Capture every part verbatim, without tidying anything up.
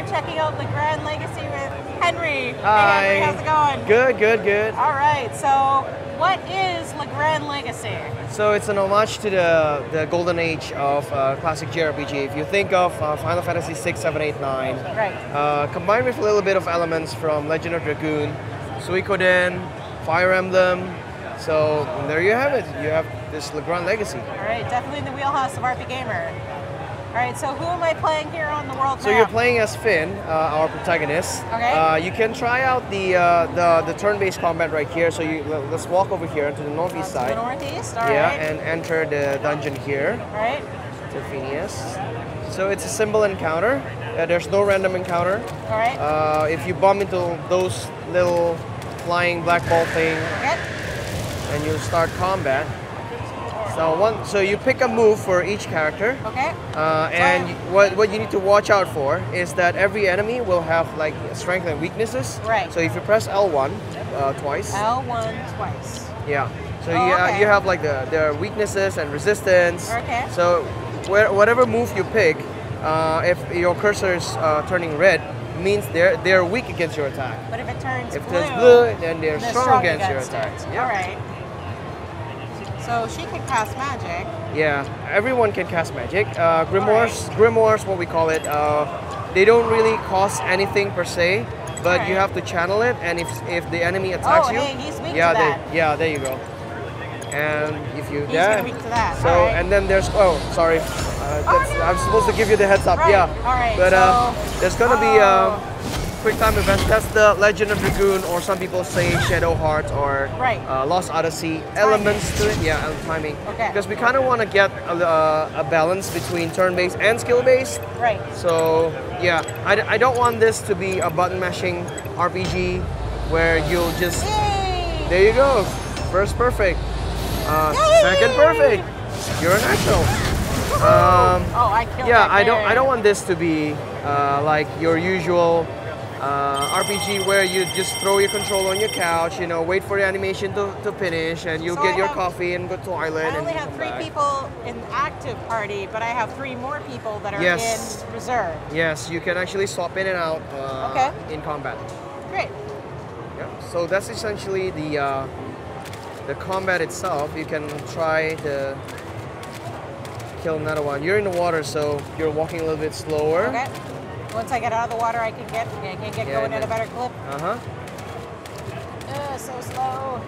are checking out Legrand Legacy with Henry. Hi. Hey, Henry, how's it going? Good, good, good. All right, so what is Legrand Legacy? So it's an homage to the, the golden age of uh, classic J R P G. If you think of uh, Final Fantasy six, seven, eight, nine, right. uh, combined with a little bit of elements from Legend of Dragoon, Suikoden, Fire Emblem, so there you have it. You have this Legrand Legacy. All right, definitely in the wheelhouse of RPGamer. All right, so who am I playing here on the world so map? You're playing as Finn, uh, our protagonist. Okay. Uh, you can try out the uh, the, the turn-based combat right here. So you, let's walk over here to the northeast uh, side. To the northeast, all yeah, right. Yeah, and enter the dungeon here. All right. To so it's a symbol encounter. Uh, there's no random encounter. All right. Uh, if you bump into those little flying black ball thing, okay. And you'll start combat. So one, so you pick a move for each character. Okay. Uh, and you, what what you need to watch out for is that every enemy will have like strength and weaknesses. Right. So if you press L one uh, twice. L one twice. Yeah. So oh, you okay. you have like the their weaknesses and resistance. Okay. So where, whatever move you pick, uh, if your cursor is uh, turning red, means they're they're weak against your attack. But if it turns if blue, it turns blue, then they're, they're strong, strong against, against your attack. Yeah. All right. So she can cast magic. Yeah, everyone can cast magic. Uh, grimoires, right. grimoires, what we call it. Uh, they don't really cost anything per se, but right. you have to channel it. And if if the enemy attacks oh, you, hey, he's weak yeah, to that. They, yeah, there you go. And if you, he's yeah. weak to that. So right. and then there's oh, sorry, uh, that's, oh, no. I'm supposed to give you the heads up. Right. Yeah. All right. But so, uh, there's gonna oh. be uh, quick time events. That's the Legend of Dragoon, or some people say Shadow Heart, or right. uh, Lost Odyssey timing. Elements to it. Yeah, and timing. Okay. Because we kind of want to get a, uh, a balance between turn-based and skill-based. Right. So yeah, I, I don't want this to be a button-mashing R P G where you'll just Yay. There you go. First perfect. Uh, second perfect. You're a natural. Um, oh, I killed yeah, that I don't. I don't want this to be uh, like your usual. Uh, R P G where you just throw your control on your couch, you know, wait for the animation to, to finish, and you'll so get I your have, coffee and go to the toilet. I only and have three back. people in the active party, but I have three more people that are yes. in reserve. Yes, you can actually swap in and out uh, okay. in combat. Great. Yeah. So that's essentially the uh, the combat itself. You can try to kill another one. You're in the water, so you're walking a little bit slower. Okay. Once I get out of the water, I can get I can get yeah, going at a better clip. Uh huh. Uh, so slow.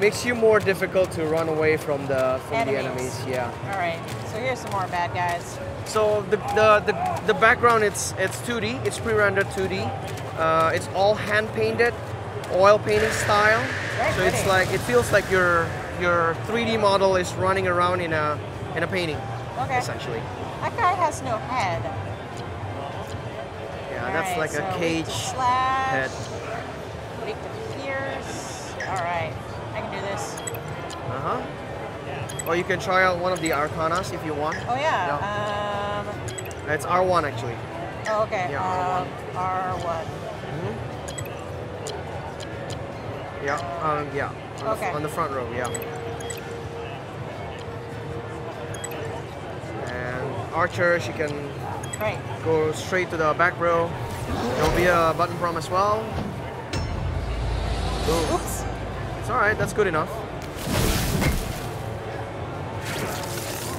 Makes you more difficult to run away from the from enemies. the enemies. Yeah. All right. So here's some more bad guys. So the the the, the background it's it's two D. It's pre-rendered two D. Uh, it's all hand painted, oil painting style. Very so pretty. It's like it feels like your your three D model is running around in a in a painting. Okay. Essentially. That guy has no head. Yeah, all that's right, like so a cage head. Weak to pierce. All right, I can do this. Uh huh. Or you can try out one of the Arcanas if you want. Oh yeah. No. Um. It's R one actually. Oh okay. Yeah, um, R one. R one. Mm-hmm. Yeah. Um. Yeah. On okay. The, on the front row. Yeah. Archer, she can right. go straight to the back row. There'll be a button prom as well. Ooh. Oops. It's alright, that's good enough.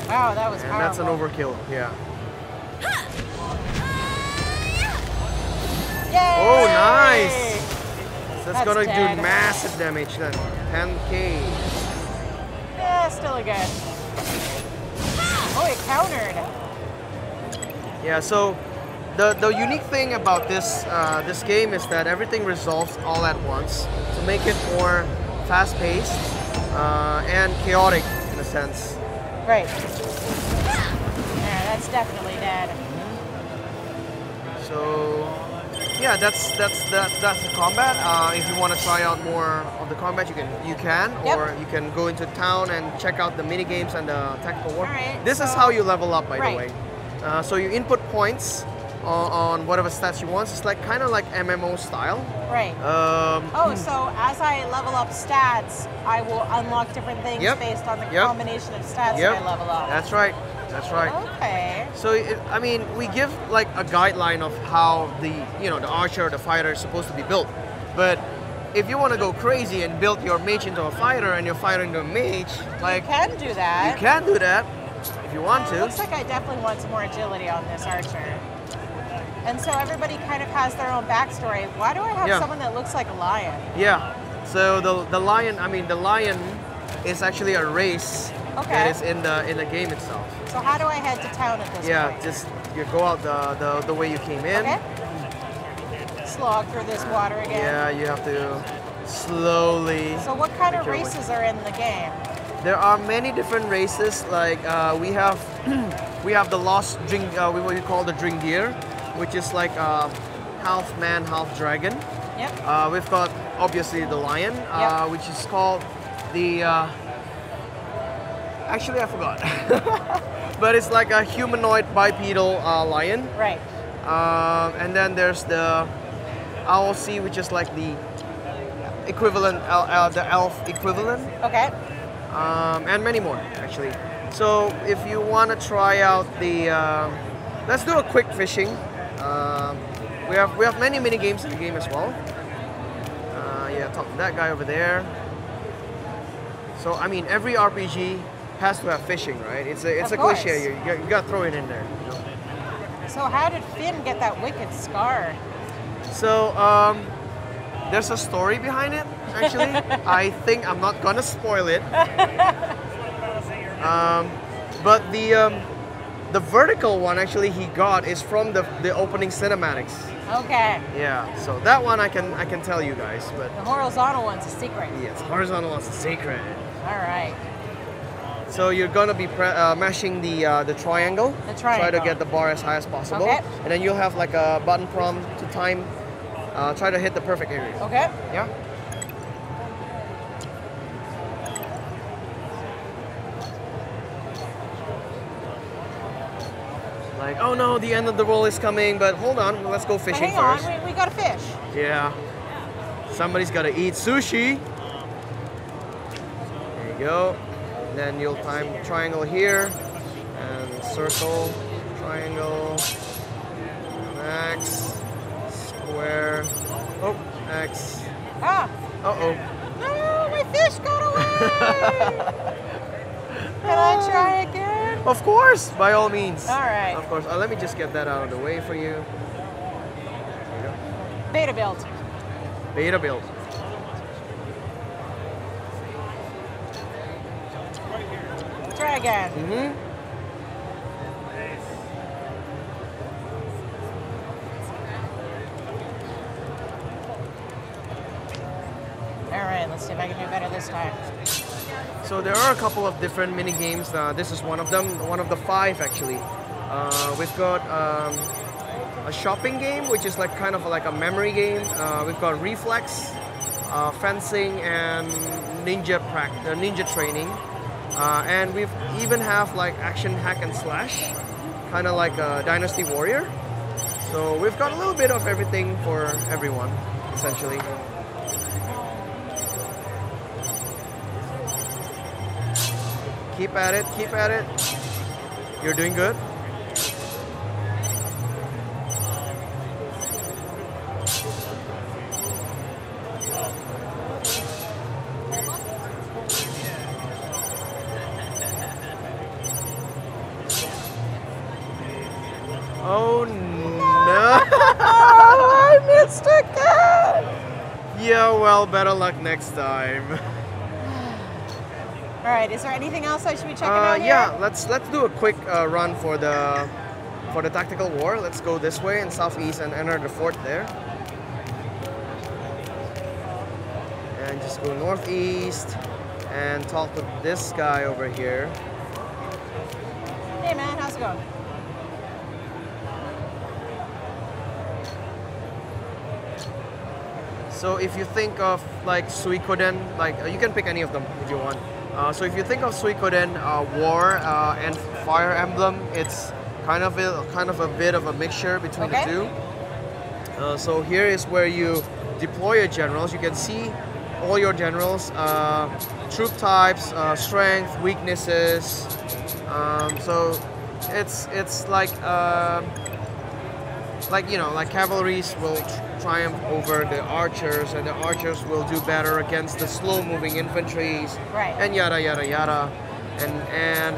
Wow, that was and powerful. That's an overkill, yeah. Yay! Oh, nice! So that's, that's gonna dead. do massive damage then. ten K. Yeah, still a good. Oh, it countered. Yeah, so the, the unique thing about this uh, this game is that everything resolves all at once to make it more fast-paced uh, and chaotic in a sense. Right. Yeah, that's definitely dead. So yeah, that's that's that, that's the combat. Uh, if you want to try out more of the combat, you can you can, yep. or you can go into town and check out the mini games and the tactical war. Right, this so is how you level up, by right. the way. Uh, so you input points on, on whatever stats you want. It's like kind of like M M O style. Right. Um, oh, so as I level up stats, I will unlock different things yep. based on the yep. combination of stats yep. that I level up. That's right. That's right. Okay. So, it, I mean, we give like a guideline of how the, you know, the archer or the fighter is supposed to be built. But if you want to go crazy and build your mage into a fighter and your fighter into a mage, like... You can do that. You can do that if you want to. Looks like I definitely want some more agility on this archer. And so everybody kind of has their own backstory. Why do I have yeah. someone that looks like a lion? Yeah. So the, the lion, I mean, the lion is actually a race okay. that is in the, in the game itself. So how do I head to town at this yeah, point? Yeah, just you go out the, the, the way you came in. Okay. Slog through this water again. Yeah, you have to slowly. So what kind of races are in the game? There are many different races. Like uh, we have we have the lost drink, uh, what we call the drink deer, which is like uh, half man, half dragon. Yep. Uh, we've got obviously the lion, yep. uh, which is called the. Uh, actually, I forgot. But it's like a humanoid bipedal uh, lion. Right. Uh, and then there's the R O C, which is like the equivalent, uh, uh, the elf equivalent. Okay. Um, and many more actually. So if you want to try out the, uh, let's do a quick fishing. Uh, we have we have many mini games in the game as well. Uh, yeah, talk to that guy over there. So I mean, every R P G has to have fishing, right? It's a it's of a course. cliche. You, you, you got to throw it in there. You know? So how did Finn get that wicked scar? So um, there's a story behind it. Actually, I think I'm not gonna spoil it. Um, but the um, the vertical one actually he got is from the the opening cinematics. Okay. Yeah. So that one I can I can tell you guys, but the horizontal one's a secret. Yes, horizontal one's a secret. All right. So you're gonna be pre uh, mashing the uh, the triangle. The triangle. Try to get the bar as high as possible, okay. And then you'll have like a button prompt to time. Uh, try to hit the perfect area. Okay. Yeah. Like, oh no, the end of the world is coming, but hold on, let's go fishing hang first. Hang on, we, we gotta fish. Yeah. Somebody's gotta eat sushi. There you go. And then you'll time triangle here, and circle, triangle, X, square, oh, X. Ah. Uh-oh. No, my fish got away! Can I try again? Of course, by all means. All right. Of course. Uh, let me just get that out of the way for you. There you go. Beta build. Beta build. Try again. Mm-hmm. All right. Let's see if I can do better this time. So there are a couple of different mini games. Uh, this is one of them, one of the five actually. Uh, we've got um, a shopping game, which is like kind of like a memory game. Uh, we've got reflex, uh, fencing, and ninja practice, uh, ninja training. Uh, and we've even have like action hack and slash, kind of like a Dynasty Warrior. So we've got a little bit of everything for everyone, essentially. Keep at it, keep at it. You're doing good. Oh no! I missed again! Yeah, well, better luck next time. All right. Is there anything else I should be checking uh, out here? Yeah, let's let's do a quick uh, run for the for the tactical war. Let's go this way and southeast and enter the fort there, and just go northeast and talk to this guy over here. Hey man, how's it going? So if you think of like Suikoden, like you can pick any of them if you want. Uh, so if you think of Suikoden uh, War uh, and Fire Emblem, it's kind of a, kind of a bit of a mixture between okay. the two. Uh, so here is where you deploy your generals. You can see all your generals, uh, troop types, uh, strength, weaknesses. Um, so it's it's like uh, like you know, like cavalries will tr triumph over the archers, and the archers will do better against the slow-moving infantries, right. and yada yada yada, and and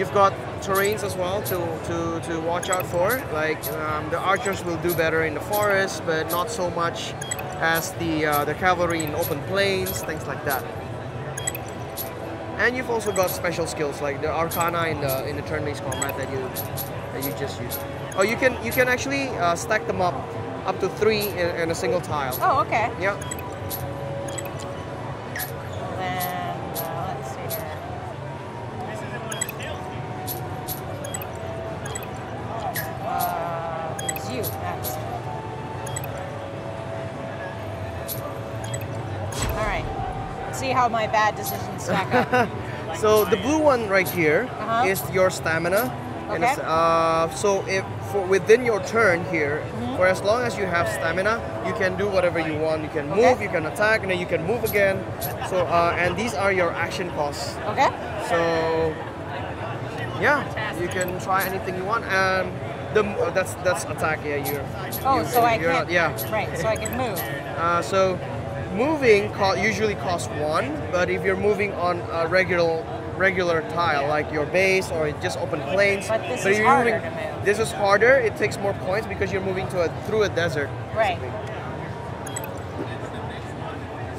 you've got terrains as well to to to watch out for. Like um, the archers will do better in the forest, but not so much as the uh, the cavalry in open plains, things like that. And you've also got special skills like the Arcana in the in the turn-based combat that you that you just used. Oh, you can you can actually uh, stack them up up to three in, in a single tile. Oh, okay. Yeah. And uh, let's see here. This isn't one of the skills. Uh, it's you next. All right. Let's see how my bad decisions stack up. So the blue one right here uh-huh. is your stamina. Okay. And uh, so if for within your turn here, mm-hmm. for as long as you have stamina, you can do whatever you want. You can move, okay. you can attack, and then you can move again. So uh, and these are your action costs. Okay. So yeah, you can try anything you want. Um, the uh, that's that's attack. Yeah, you're. Oh, you're, so you're, I you're can't. Not, yeah. Right. So I can move. Uh, so moving co usually costs one, but if you're moving on a regular. regular tile like your base or just open plains. But this but is harder moving, to move. This is harder. It takes more points because you're moving to a through a desert. Right.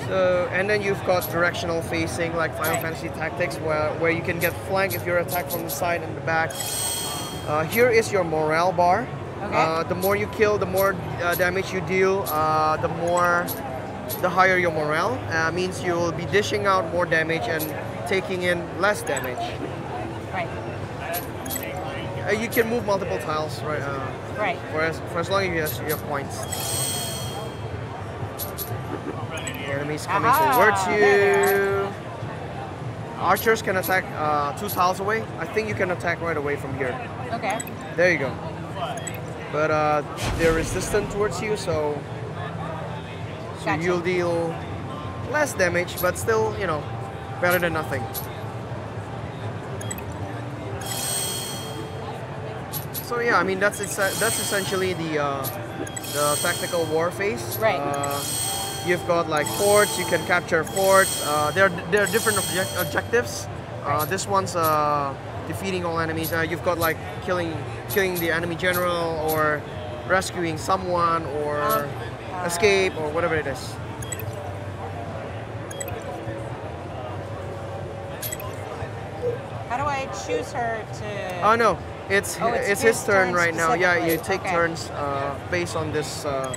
So and then you've got directional facing like Final right. Fantasy Tactics, where where you can get flank if you're attacked from the side and the back. Uh, here is your morale bar. Okay. Uh, the more you kill, the more uh, damage you deal. Uh, the more, the higher your morale. Uh, means you will be dishing out more damage and taking in less damage. Right. Uh, you can move multiple tiles, right? Uh, right. For as, for as long as you have, you have points. Enemies coming Aha, towards you. Archers can attack uh, two tiles away. I think you can attack right away from here. Okay. There you go. But uh, they're resistant towards you, so, so gotcha. You'll deal less damage, but still, you know, better than nothing. So yeah, I mean that's that's essentially the uh, the tactical war phase. Right. Uh, you've got like forts. You can capture forts. Uh, there there are different object objectives. Uh, right. This one's uh, defeating all enemies. Uh, you've got like killing killing the enemy general or rescuing someone or um, uh, escape or whatever it is. How do I choose her to? Oh no, it's oh, it's, it's his, his turn, turn right now. Yeah, you take okay. turns uh, based on this. Uh...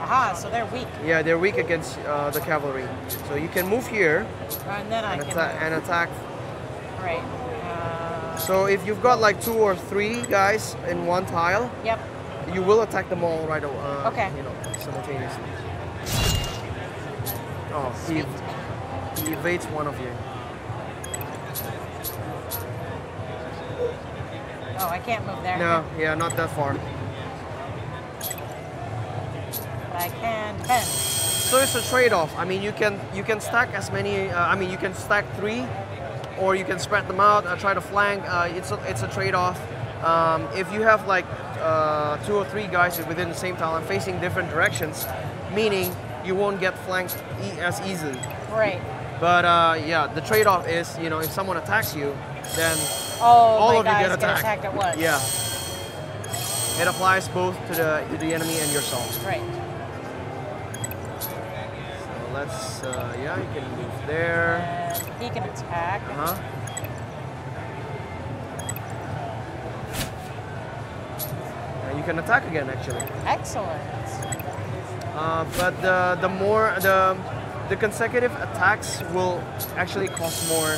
Aha! So they're weak. Yeah, they're weak against uh, the cavalry. So you can move here and then I and, can atta move. and attack. Right. Uh... So if you've got like two or three guys in one tile, yep, you will attack them all right away. Uh, okay. You know, simultaneously. Oh, see. He evades one of you. Oh, I can't move there. No, yeah, not that far. But I can bend. So it's a trade-off. I mean, you can you can stack as many. Uh, I mean, you can stack three, or you can spread them out. Uh, try to flank. Uh, it's a, it's a trade-off. Um, if you have like uh, two or three guys within the same tile and facing different directions, meaning you won't get flanked e as easily. Right. But uh, yeah, the trade-off is, you know, if someone attacks you, then oh, all of you get attacked. get attacked at once. Yeah. It applies both to the to the enemy and yourself. Right. So let's, uh, yeah, you can move there. And he can attack. Uh huh. And you can attack again, actually. Excellent. Uh, but the the more the The consecutive attacks will actually cost more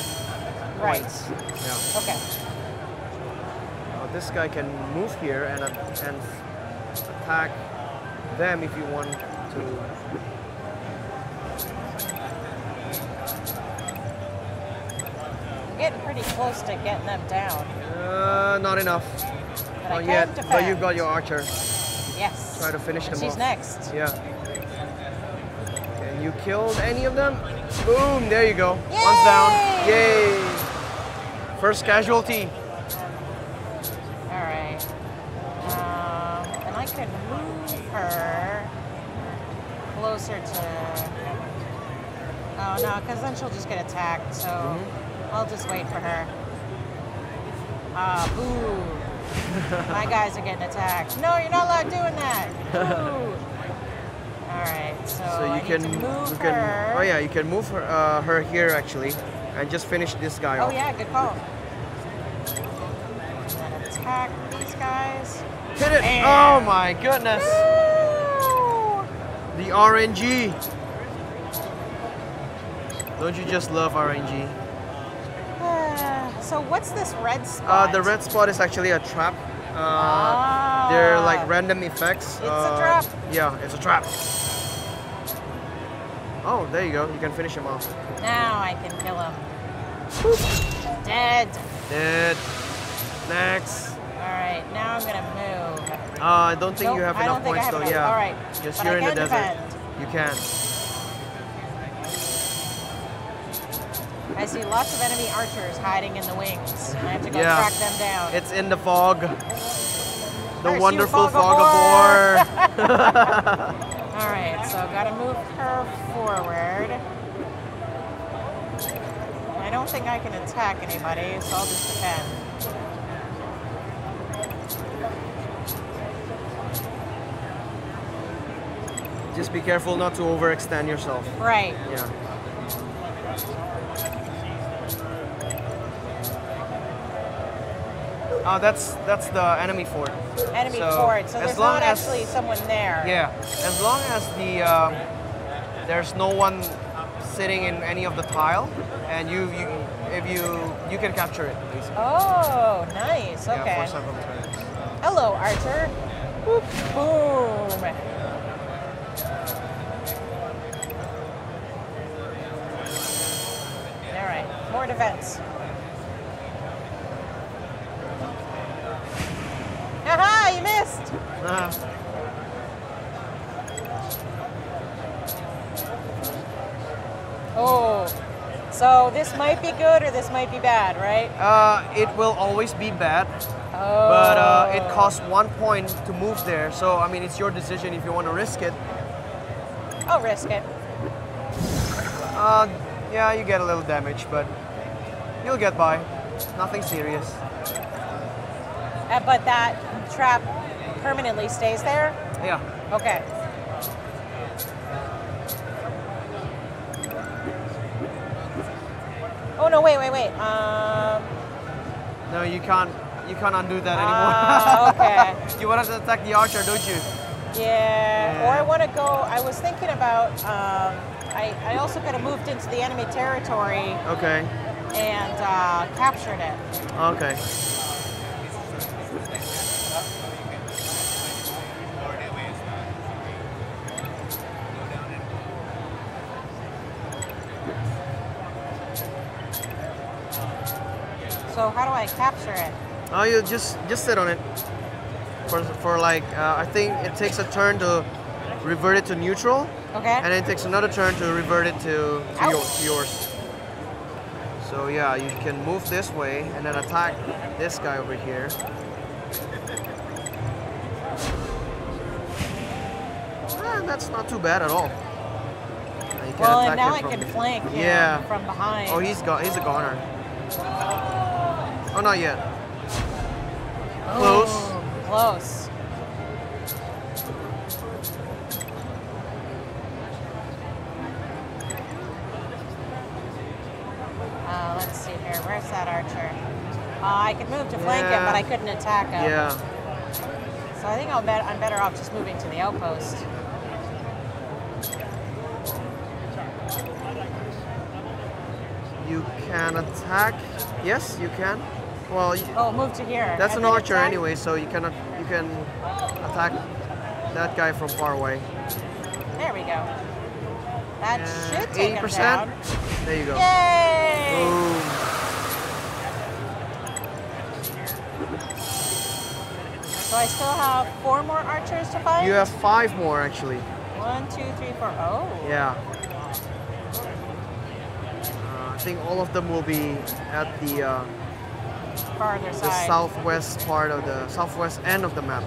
right. points. Yeah. Okay. Uh, this guy can move here and uh, and attack them if you want to. I'm getting pretty close to getting them down. Uh, not enough. But not I yet. But you've got your archer. Yes. Try to finish him She's off. next. Yeah. Okay, you killed any of them? Boom, there you go. Yay! One's down. Yay. First casualty. Alright. Um, and I could move her closer to... Oh no, because then she'll just get attacked, so mm-hmm. I'll just wait for her. Ah, uh, boo. My guys are getting attacked. No, you're not allowed doing that. Alright, so, so you I can need to move you can, her. Oh yeah, you can move her, uh, her here actually, and just finish this guy oh, off. Oh yeah, good call. And attack these guys. Hit it! And oh my goodness! Woo! The R N G! Don't you just love R N G? So what's this red spot? Uh, the red spot is actually a trap. Uh, ah. They're like random effects. It's uh, a trap. Yeah, it's a trap. Oh, there you go. You can finish him off. Now I can kill him. Boop. Dead. Dead. Next. All right, now I'm gonna move. Uh, I don't think nope, you have enough points though. Enough. Yeah. All right. Just but you're in the defend. desert. You can. I see lots of enemy archers hiding in the wings. I have to go yeah. track them down. It's in the fog. The Curse wonderful fog of war. All right, so I've got to move her forward. I don't think I can attack anybody, so I'll just defend. Just be careful not to overextend yourself. Right. Yeah. Oh, that's that's the enemy fort. Enemy so fort. So there's not as, actually someone there. Yeah, as long as the um, there's no one sitting in any of the tile, and you you if you you can capture it. Basically. Oh, nice. Okay. Yeah, for several turns. Hello, Archer. Whoop, boom. All right, more defense. Aha, you missed! Uh-huh. Oh, so this might be good or this might be bad, right? Uh, it will always be bad, oh. but uh, it costs one point to move there. So, I mean, it's your decision if you want to risk it. I'll risk it. Uh, yeah, you get a little damage, but you'll get by. Nothing serious. Uh, but that trap permanently stays there? Yeah. Okay. Oh no! Wait! Wait! Wait! Um. No, you can't. You can't undo that anymore. Uh, okay. You want to attack the archer, don't you? Yeah. yeah. Or I want to go. I was thinking about. Um, I I also could have moved into the enemy territory. Okay. And uh, captured it. Okay. So how do I capture it? Oh, you just just sit on it for for like uh, I think it takes a turn to revert it to neutral. Okay. And then it takes another turn to revert it to, to, your, to yours. So yeah, you can move this way and then attack this guy over here. And that's not too bad at all. You can well, and now I can flank him yeah. from behind. Oh, he's got he's a goner. Oh, not yet. Close. Ooh, close. Uh, let's see here. Where's that archer? Uh, I could move to flank yeah. him, but I couldn't attack him. Yeah. So I think I'll bet I'm better off just moving to the outpost. You can attack. Yes, you can. Well, oh, move to here. That's an archer attack? anyway, so you cannot. You can attack that guy from far away. There we go. That uh, should take him down. There you go. Yay! Boom. So So I still have four more archers to fight? You have five more, actually. One, two, three, four. Oh. Yeah. Uh, I think all of them will be at the, uh, farther the side. southwest part of the southwest end of the map.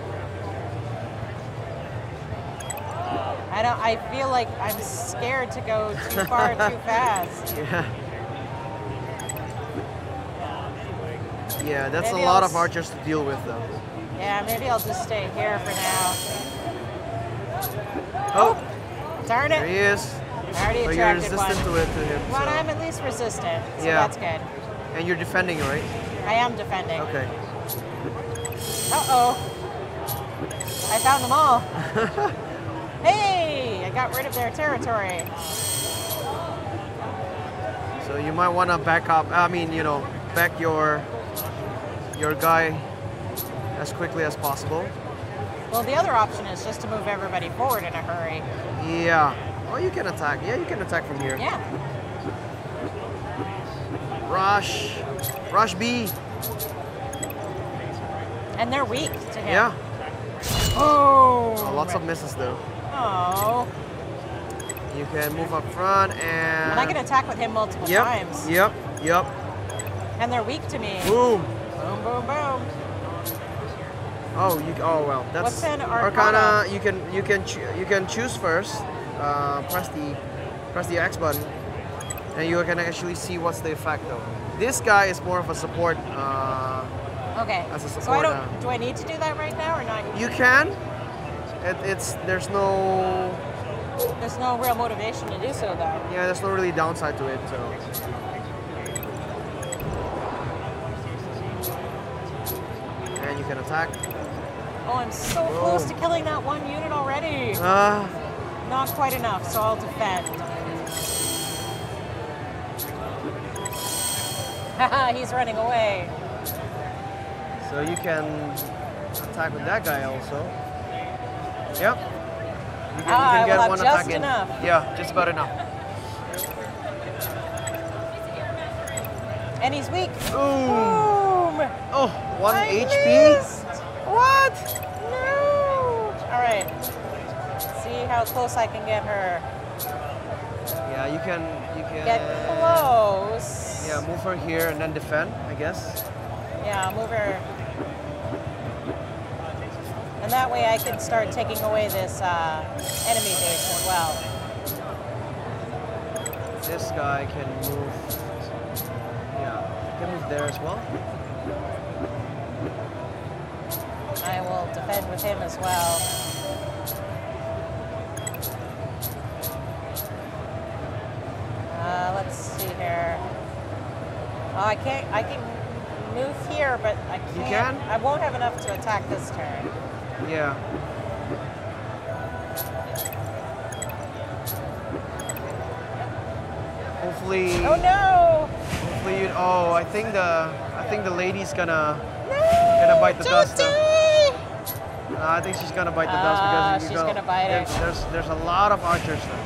I don't. I feel like I'm scared to go too far too fast. Yeah. Yeah, that's maybe a lot I'll of archers to deal with, though. Yeah, maybe I'll just stay here for now. Oh! Darn it! There he is. I already so attracted you're resistant one. to it to him. Well, so. I'm at least resistant, so yeah. that's good. And you're defending, right? I am defending. Okay. Uh-oh. I found them all. Hey! I got rid of their territory. So you might want to back up, I mean, you know, back your... your guy as quickly as possible. Well, the other option is just to move everybody forward in a hurry. Yeah. Oh, you can attack. Yeah, you can attack from here. Yeah. Rush. Rush B. And they're weak to him. Yeah. Oh. So lots of misses, though. Oh. You can move up front and... And I can attack with him multiple yep. times. Yep, yep. And they're weak to me. Boom. Boom, boom, boom. Oh, you, oh well. That's What's an Arcana? Arcana. You can you can you can choose first. Uh, press the press the X button, and you can actually see what's the effect though. This guy is more of a support. Uh, okay. As a support, so I don't. Uh, do I need to do that right now or not? You can. It, it's there's no. There's no real motivation to do so though. Yeah, there's no really downside to it. So. You can attack. Oh, I'm so Whoa. close to killing that one unit already. Uh, Not quite enough, so I'll defend. Haha, he's running away. So you can attack with that guy also. Yep. You can, ah, you can get one attack in. Enough. Yeah, just about enough. And he's weak. Ooh. Ooh. Oh, one I H P? Missed. What? No! Alright. See how close I can get her. Yeah, you can... You can get close. Yeah, move her here and then defend, I guess. Yeah, move her. And that way I can start taking away this uh, enemy base as well. This guy can move... Yeah, he can move there as well. I will defend with him as well. Uh, let's see here. Oh, I can't. I can move here, but I can't. You can? I won't have enough to attack this turn. Yeah. Hopefully. Oh no! Hopefully you. Oh, I think the. I think the lady's gonna. No! Gonna bite the dust. Uh, I think she's gonna bite the dust uh, because you she's go, gonna bite there's, it. There's there's a lot of archers now.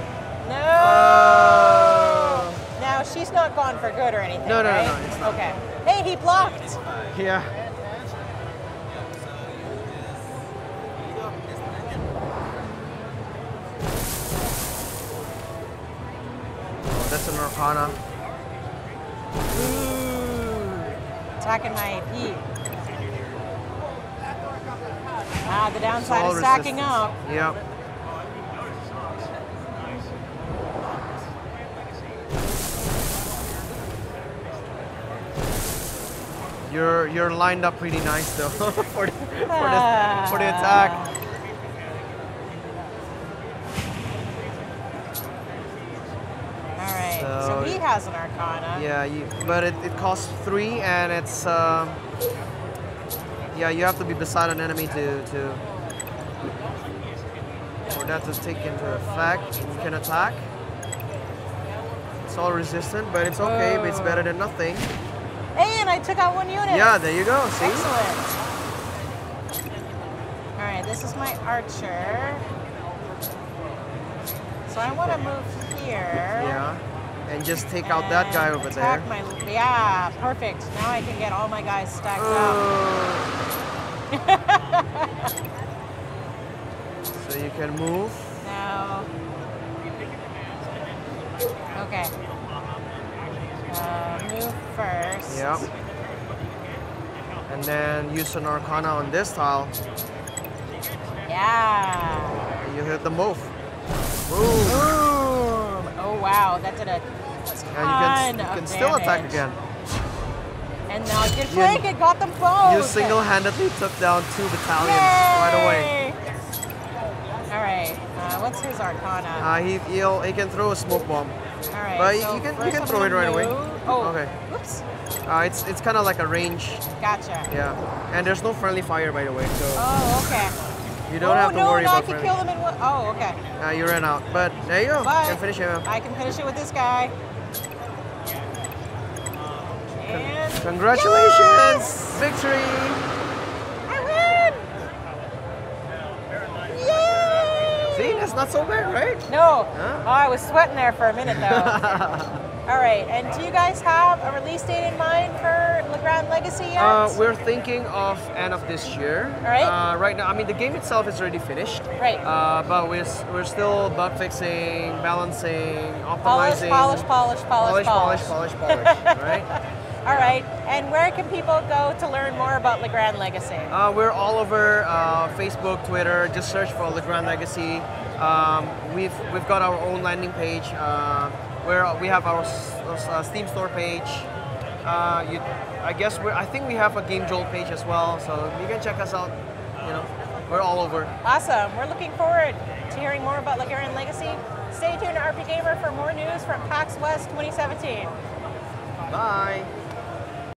No. Oh. Now she's not gone for good or anything. No, no, right? no, no, it's not. Okay. Hey, he blocked. Yeah. Oh, that's an Arcana. Ooh, attacking my A P. Ah, the downside Soul is stacking resistance. up. Yep. You're you're lined up pretty nice though for, the, ah. for, the, for the attack. All right. So, so he has an Arcana. Yeah, you, but it, it costs three and it's. Uh, Yeah, you have to be beside an enemy to, to for that to take into effect. You can attack. It's all resistant, but it's okay. Oh. It's better than nothing. And I took out one unit. Yeah, there you go. See? Excellent. All right, this is my archer. So I want to move here. Yeah. And just take out and that guy over there. My, yeah, perfect. Now I can get all my guys stacked uh, up. So you can move. No. Okay. Uh, move first. Yep. And then use an Arcana on this tile. Yeah. And you hit the move. Boom. Boom. Oh wow, that did a ton and you can, you can still attack again. And now good flank, it got them both. You single-handedly took down two battalions Yay! right away. All right, uh, what's his Arcana? Uh, he he'll, he can throw a smoke bomb. All right, but so you can you can throw it right move. away. Oh, okay. Oops. Uh, it's it's kind of like a range. Gotcha. Yeah, and there's no friendly fire by the way. So oh, okay. You don't oh, have to no, worry no, about. Oh no, I can friendly. kill them in one. Oh, okay. Uh, you ran out, but there you go. But you can finish it. Man. I can finish it with this guy. Congratulations! Yes! Victory! I win! Yay! See, that's not so bad, right? No. Huh? Oh, I was sweating there for a minute, though. All right, and do you guys have a release date in mind for Legrand Legacy yet? Uh, we're thinking of end of this year. All right. Uh, right now, I mean, the game itself is already finished. Right. Uh, but we're, we're still bug fixing, balancing, optimizing. Polish, polish, polish, polish, polish. Polish, polish, polish, polish, right? All right, and where can people go to learn more about Legrand Legacy? Uh, we're all over uh, Facebook, Twitter. Just search for Legrand Legacy. Um, we've we've got our own landing page. Uh, where we have our uh, Steam store page. Uh, you, I guess we I think we have a Game Jolt page as well. So you can check us out. You know, we're all over. Awesome. We're looking forward to hearing more about Legrand Legacy. Stay tuned to R P Gamer for more news from PAX West twenty seventeen. Bye.